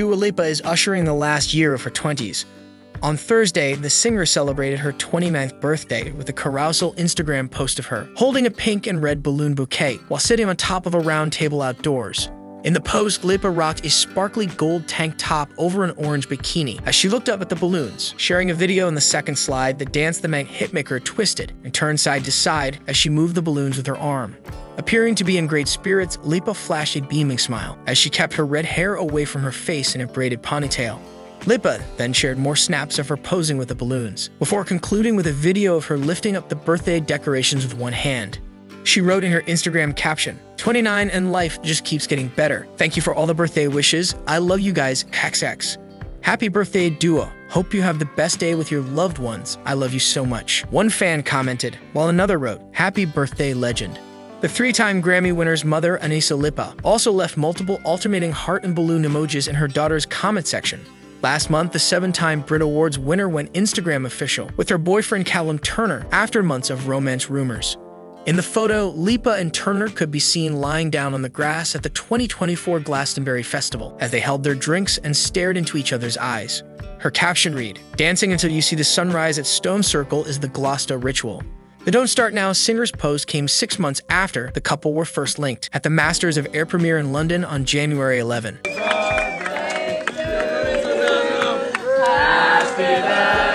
Dua Lipa is ushering the last year of her 20s. On Thursday, the singer celebrated her 29th birthday with a carousal Instagram post of her, holding a pink and red balloon bouquet while sitting on top of a round table outdoors. In the post, Lippa rocked a sparkly gold tank top over an orange bikini as she looked up at the balloons, sharing a video in the second slide that danced the Manx hitmaker twisted and turned side to side as she moved the balloons with her arm. Appearing to be in great spirits, Lippa flashed a beaming smile as she kept her red hair away from her face in a braided ponytail. Lippa then shared more snaps of her posing with the balloons, before concluding with a video of her lifting up the birthday decorations with one hand. She wrote in her Instagram caption, "29 and life just keeps getting better. Thank you for all the birthday wishes. I love you guys, XX. Happy birthday, Dua. Hope you have the best day with your loved ones. I love you so much." One fan commented, while another wrote, "Happy birthday, legend." The three-time Grammy winner's mother, Anisa Lippa, also left multiple alternating heart and balloon emojis in her daughter's comment section. Last month, the seven-time Brit Awards winner went Instagram official with her boyfriend Callum Turner after months of romance rumors. In the photo, Lippa and Turner could be seen lying down on the grass at the 2024 Glastonbury Festival as they held their drinks and stared into each other's eyes. Her caption read, "Dancing until you see the sunrise at Stone Circle is the Gloucester ritual." The Don't Start Now singer's post came 6 months after the couple were first linked at the Masters of Air premiere in London on January 11. Happy birthday.